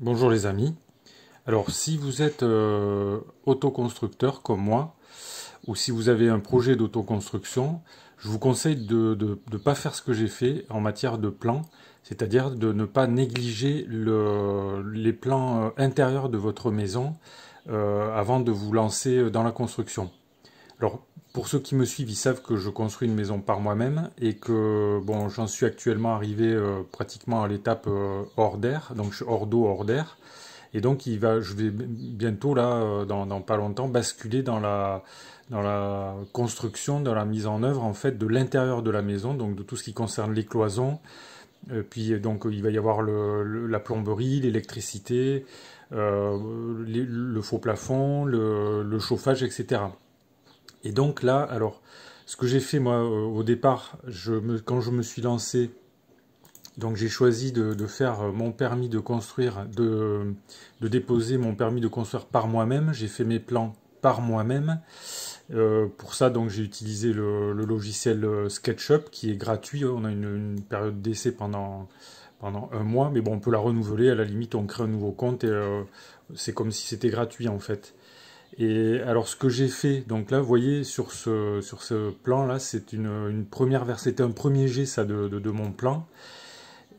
Bonjour les amis. Alors si vous êtes autoconstructeur comme moi, ou si vous avez un projet d'autoconstruction, je vous conseille de ne pas faire ce que j'ai fait en matière de plans, c'est-à-dire de ne pas négliger les plans intérieurs de votre maison avant de vous lancer dans la construction. Alors pour ceux qui me suivent, ils savent que je construis une maison par moi-même et que bon, j'en suis actuellement arrivé pratiquement à l'étape hors d'air, donc je suis hors d'eau, hors d'air. Et donc je vais bientôt, là, dans pas longtemps, basculer dans la construction, dans la mise en œuvre en fait de l'intérieur de la maison, donc de tout ce qui concerne les cloisons. Puis donc il va y avoir la plomberie, l'électricité, le faux plafond, le chauffage, etc. Et donc là, alors, ce que j'ai fait moi au départ, quand je me suis lancé, donc j'ai choisi de faire mon permis de construire, de déposer mon permis de construire par moi-même. J'ai fait mes plans par moi-même. Pour ça, donc j'ai utilisé le logiciel SketchUp qui est gratuit. On a une période d'essai pendant un mois, mais bon, on peut la renouveler. À la limite, on crée un nouveau compte et c'est comme si c'était gratuit en fait. Et alors ce que j'ai fait, donc là vous voyez sur ce plan là, c'est une première versée, c'était un premier jet ça de mon plan.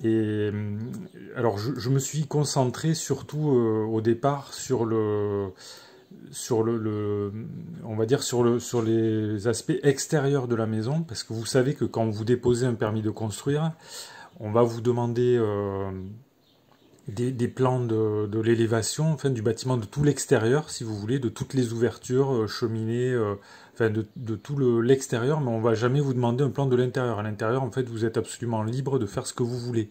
Et alors je me suis concentré surtout au départ sur les aspects extérieurs de la maison, parce que vous savez que quand vous déposez un permis de construire, on va vous demander des plans de l'élévation, enfin du bâtiment, de tout l'extérieur si vous voulez, de toutes les ouvertures, cheminées, enfin de tout l'extérieur, mais on va jamais vous demander un plan de l'intérieur. À l'intérieur en fait vous êtes absolument libre de faire ce que vous voulez,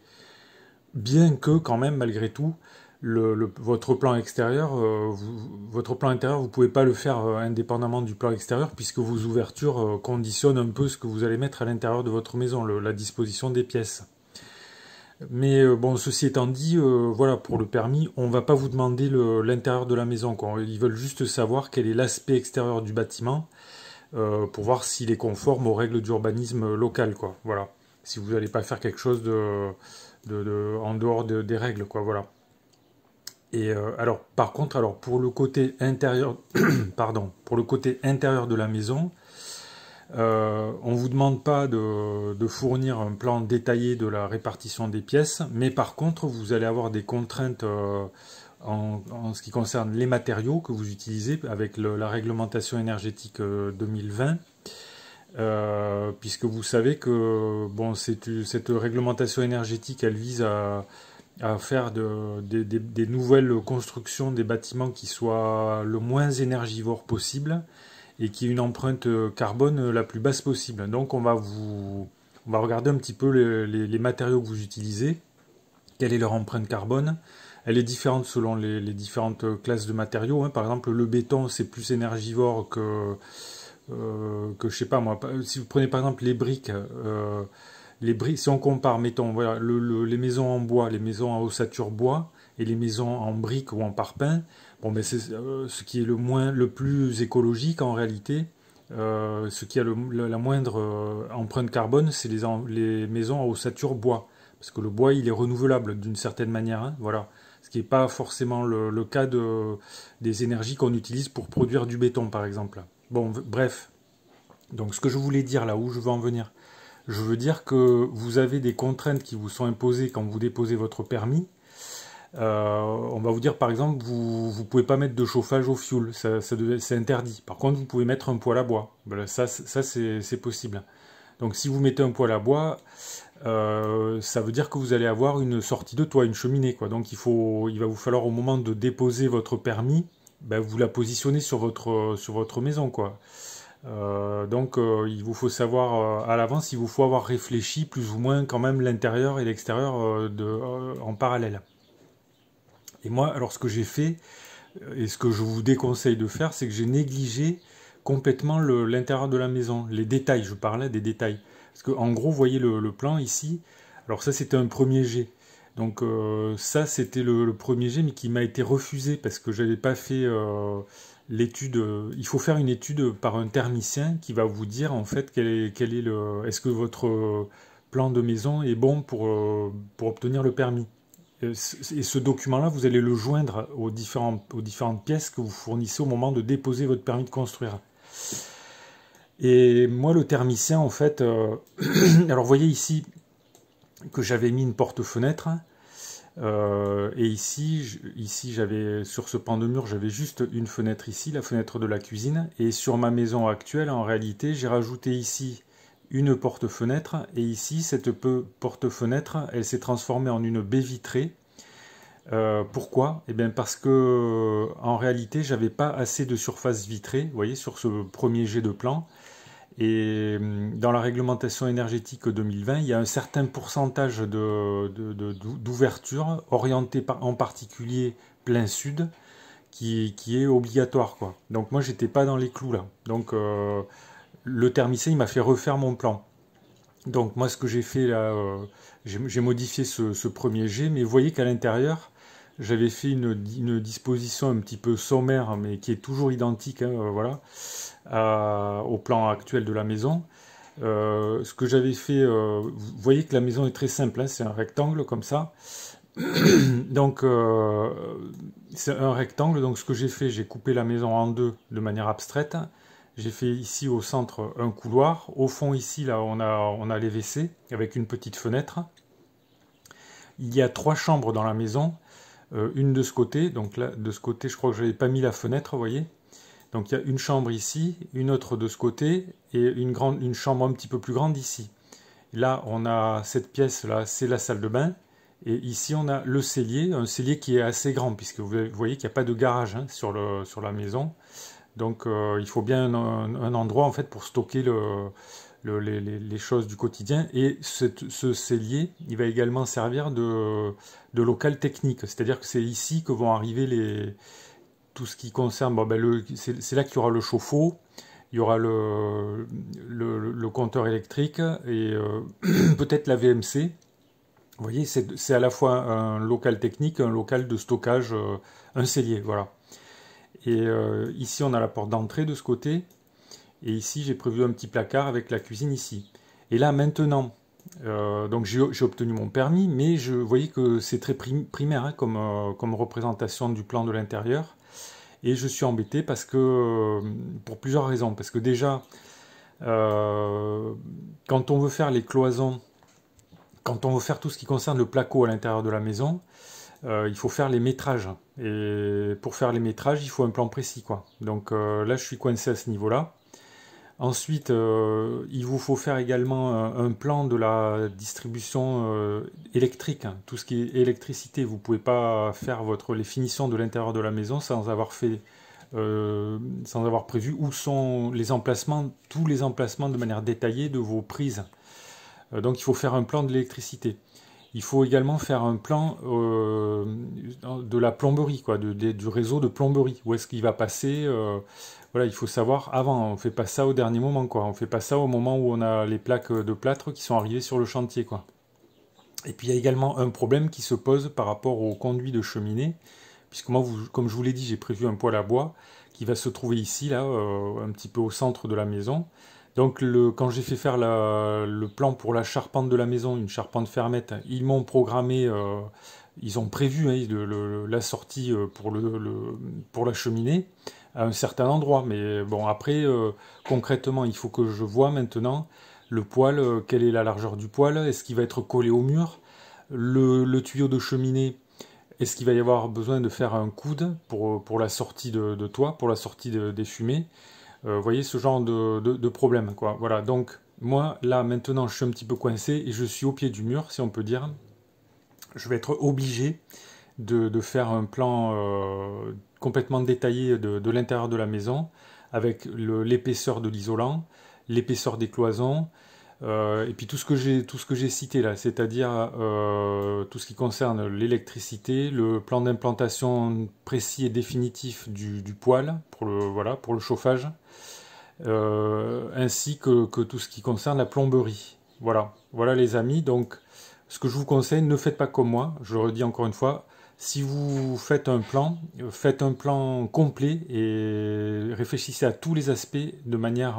bien que quand même malgré tout votre plan extérieur, votre plan intérieur vous pouvez pas le faire indépendamment du plan extérieur, puisque vos ouvertures conditionnent un peu ce que vous allez mettre à l'intérieur de votre maison, la disposition des pièces. Mais bon, ceci étant dit, voilà, pour le permis, on ne va pas vous demander l'intérieur de la maison, quoi. Ils veulent juste savoir quel est l'aspect extérieur du bâtiment pour voir s'il est conforme aux règles d'urbanisme local, quoi. Voilà. Si vous n'allez pas faire quelque chose en dehors des règles, quoi. Voilà. Et alors, par contre, pour le côté intérieur, pardon, pour le côté intérieur de la maison. On ne vous demande pas de fournir un plan détaillé de la répartition des pièces, mais par contre vous allez avoir des contraintes en ce qui concerne les matériaux que vous utilisez avec la réglementation énergétique 2020, puisque vous savez que bon, cette réglementation énergétique, elle vise à faire des nouvelles constructions, des bâtiments qui soient le moins énergivores possible, et qui est une empreinte carbone la plus basse possible. Donc on va regarder un petit peu les matériaux que vous utilisez, quelle est leur empreinte carbone. Elle est différente selon les différentes classes de matériaux, hein. Par exemple, le béton, c'est plus énergivore que je sais pas moi, si vous prenez par exemple les briques, si on compare, mettons, voilà, les maisons en bois, les maisons en ossature bois, et les maisons en briques ou en parpaing, bon, ben c'est ce qui est le plus écologique en réalité, ce qui a la moindre empreinte carbone, c'est les maisons en ossature bois, parce que le bois il est renouvelable d'une certaine manière, hein, voilà, ce qui n'est pas forcément le cas des énergies qu'on utilise pour produire du béton par exemple. Bon, bref, donc ce que je voulais dire là, où je veux en venir, je veux dire que vous avez des contraintes qui vous sont imposées quand vous déposez votre permis. On va vous dire par exemple, vous pouvez pas mettre de chauffage au fioul, c'est interdit. Par contre, vous pouvez mettre un poêle à bois. Voilà, ça c'est possible. Donc si vous mettez un poêle à bois, ça veut dire que vous allez avoir une sortie de toit, une cheminée, quoi. Donc il va vous falloir au moment de déposer votre permis, ben, vous la positionner sur votre maison, quoi. Donc il vous faut savoir à l'avance, il vous faut avoir réfléchi plus ou moins quand même l'intérieur et l'extérieur en parallèle. Et moi, alors ce que j'ai fait, et ce que je vous déconseille de faire, c'est que j'ai négligé complètement l'intérieur de la maison, les détails, je parlais des détails. Parce qu'en gros, vous voyez le plan ici, alors ça c'était un premier jet. Donc ça c'était le premier jet, mais qui m'a été refusé parce que je n'avais pas fait l'étude. Il faut faire une étude par un thermicien qui va vous dire en fait est-ce que votre plan de maison est bon pour obtenir le permis. et ce document-là, vous allez le joindre aux différentes pièces que vous fournissez au moment de déposer votre permis de construire. Et moi, le thermicien, en fait, alors vous voyez ici que j'avais mis une porte-fenêtre, et ici j'avais, sur ce pan de mur, j'avais juste une fenêtre ici, la fenêtre de la cuisine, et sur ma maison actuelle, en réalité, j'ai rajouté ici une porte-fenêtre, et ici, cette porte-fenêtre, elle s'est transformée en une baie vitrée. Pourquoi? Eh bien parce que en réalité, j'avais pas assez de surface vitrée, vous voyez, sur ce premier jet de plan. Et dans la réglementation énergétique 2020, il y a un certain pourcentage d'ouverture orientée en particulier plein sud qui est obligatoire, quoi. Donc moi, j'étais pas dans les clous là. Donc le thermicien, il m'a fait refaire mon plan. Donc moi, ce que j'ai fait là, j'ai modifié ce premier jet, mais vous voyez qu'à l'intérieur, j'avais fait une disposition un petit peu sommaire, mais qui est toujours identique, hein, voilà, au plan actuel de la maison. Ce que j'avais fait, vous voyez que la maison est très simple, hein, c'est un rectangle comme ça. Donc c'est un rectangle, donc ce que j'ai fait, j'ai coupé la maison en deux de manière abstraite. J'ai fait ici au centre un couloir. Au fond ici, là, on a les WC avec une petite fenêtre. Il y a trois chambres dans la maison. Une de ce côté. Donc là, de ce côté, je crois que je n'avais pas mis la fenêtre, vous voyez. Donc il y a une chambre ici, une autre de ce côté et une chambre un petit peu plus grande ici. Là, on a cette pièce-là, c'est la salle de bain. Et ici, on a le cellier. Un cellier qui est assez grand puisque vous voyez qu'il n'y a pas de garage, hein, sur la maison. Donc il faut bien un endroit en fait pour stocker les choses du quotidien. Et ce cellier, il va également servir de local technique. C'est-à-dire que c'est ici que vont arriver tout ce qui concerne... Bon, ben c'est là qu'il y aura le chauffe-eau, il y aura le compteur électrique et peut-être la VMC. Vous voyez, c'est à la fois un local technique, un local de stockage, un cellier, voilà. Et ici, on a la porte d'entrée de ce côté. Et ici, j'ai prévu un petit placard avec la cuisine ici. Et là, maintenant, donc j'ai obtenu mon permis, mais vous voyez que c'est très primaire, hein, comme représentation du plan de l'intérieur. Et je suis embêté parce que, pour plusieurs raisons. Parce que déjà, quand on veut faire les cloisons, quand on veut faire tout ce qui concerne le placo à l'intérieur de la maison, il faut faire les métrages. Et pour faire les métrages, il faut un plan précis, quoi. Donc là, je suis coincé à ce niveau-là. Ensuite, il vous faut faire également un plan de la distribution électrique. Hein. Tout ce qui est électricité, vous ne pouvez pas faire les finitions de l'intérieur de la maison sans avoir sans avoir prévu où sont les emplacements, tous les emplacements de manière détaillée de vos prises. Donc il faut faire un plan de l'électricité. Il faut également faire un plan de la plomberie, quoi, du réseau de plomberie. Où est-ce qu'il va passer voilà, il faut savoir avant. On ne fait pas ça au dernier moment, quoi. On ne fait pas ça au moment où on a les plaques de plâtre qui sont arrivées sur le chantier, quoi. Et puis il y a également un problème qui se pose par rapport aux conduits de cheminée. Puisque moi, comme je vous l'ai dit, j'ai prévu un poêle à bois qui va se trouver ici, là, un petit peu au centre de la maison. Donc quand j'ai fait faire le plan pour la charpente de la maison, une charpente fermette, ils m'ont programmé, ils ont prévu, hein, la sortie pour la cheminée à un certain endroit. Mais bon, après, concrètement, il faut que je vois maintenant le poêle, quelle est la largeur du poêle, est-ce qu'il va être collé au mur, le tuyau de cheminée, est-ce qu'il va y avoir besoin de faire un coude pour la sortie de toit, pour la sortie des fumées. Vous voyez ce genre de problème, quoi. Voilà, donc moi là maintenant je suis un petit peu coincé et je suis au pied du mur, si on peut dire. Je vais être obligé de faire un plan complètement détaillé de l'intérieur de la maison avec l'épaisseur de l'isolant, l'épaisseur des cloisons et puis tout ce que j'ai cité là, c'est-à-dire tout ce qui concerne l'électricité, le plan d'implantation précis et définitif du poêle pour le chauffage, ainsi que tout ce qui concerne la plomberie. Voilà les amis, donc ce que je vous conseille, ne faites pas comme moi, je le redis encore une fois, si vous faites un plan complet et réfléchissez à tous les aspects de manière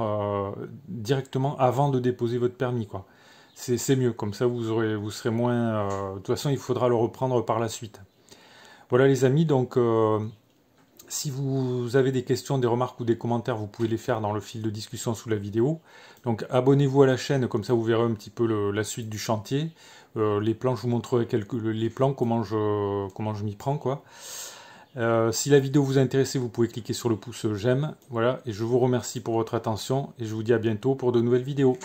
directement avant de déposer votre permis, quoi. c'est mieux, comme ça vous serez moins... de toute façon, il faudra le reprendre par la suite. Voilà les amis, donc si vous avez des questions, des remarques ou des commentaires, vous pouvez les faire dans le fil de discussion sous la vidéo. Donc abonnez-vous à la chaîne, comme ça vous verrez un petit peu la suite du chantier. Les plans, je vous montrerai les plans, comment je m'y prends, quoi. Si la vidéo vous a intéressé, vous pouvez cliquer sur le pouce j'aime. Voilà, et je vous remercie pour votre attention et je vous dis à bientôt pour de nouvelles vidéos.